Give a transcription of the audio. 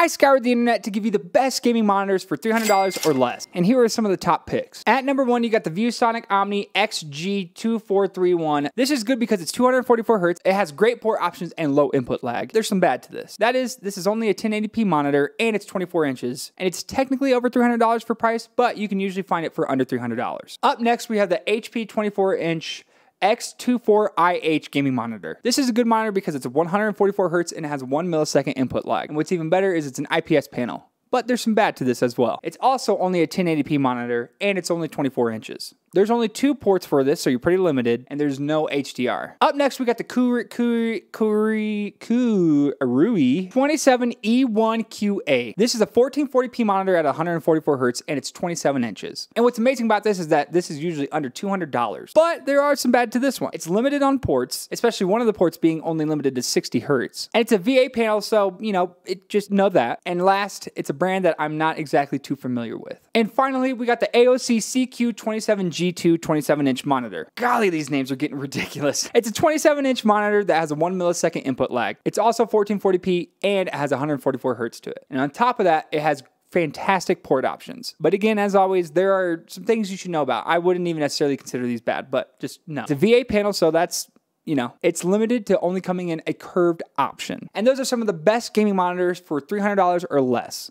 I scoured the internet to give you the best gaming monitors for $300 or less, and here are some of the top picks. At number 1, you got the ViewSonic Omni XG2431. This is good because it's 244 Hz, it has great port options and low input lag. There's some bad to this. That is, this is only a 1080p monitor and it's 24 inches, and it's technically over $300 for price, but you can usually find it for under $300. Up next, we have the HP 24-inch X24IH gaming monitor. This is a good monitor because it's 144 Hz and it has 1 millisecond input lag. And what's even better is it's an IPS panel, but there's some bad to this as well. It's also only a 1080p monitor and it's only 24 inches. There's only 2 ports for this, so you're pretty limited, and there's no HDR. Up next, we got the Koorui 27E1QA. This is a 1440p monitor at 144 Hz, and it's 27 inches. And what's amazing about this is that this is usually under $200, but there are some bad to this one. It's limited on ports, especially one of the ports being only limited to 60 Hz. And it's a VA panel, so, you know, it just know that. And last, it's a brand that I'm not exactly too familiar with. And finally, we got the AOC CQ27G2 27-inch monitor. Golly, these names are getting ridiculous. It's a 27-inch monitor that has a 1 millisecond input lag. It's also 1440p and it has 144 Hz to it. And on top of that, it has fantastic port options. But again, as always, there are some things you should know about. I wouldn't even necessarily consider these bad, but just no. It's a VA panel, so that's, you know, it's limited to only coming in a curved option. And those are some of the best gaming monitors for $300 or less.